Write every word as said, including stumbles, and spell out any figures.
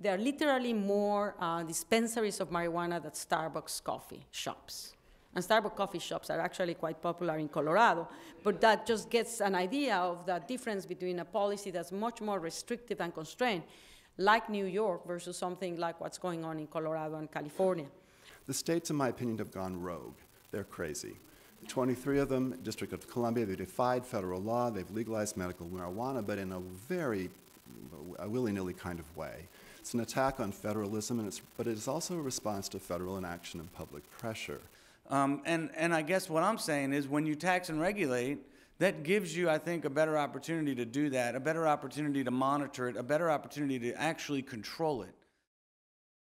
There are literally more uh, dispensaries of marijuana than Starbucks coffee shops. And Starbucks coffee shops are actually quite popular in Colorado, but that just gets an idea of the difference between a policy that's much more restrictive and constrained, like New York, versus something like what's going on in Colorado and California. The states, in my opinion, have gone rogue. They're crazy. twenty-three of them, District of Columbia, they defied federal law, they've legalized medical marijuana, but in a very a willy-nilly kind of way. It's an attack on federalism, and it's, but it is also a response to federal inaction and public pressure. Um, and, and I guess what I'm saying is when you tax and regulate, that gives you, I think, a better opportunity to do that, a better opportunity to monitor it, a better opportunity to actually control it.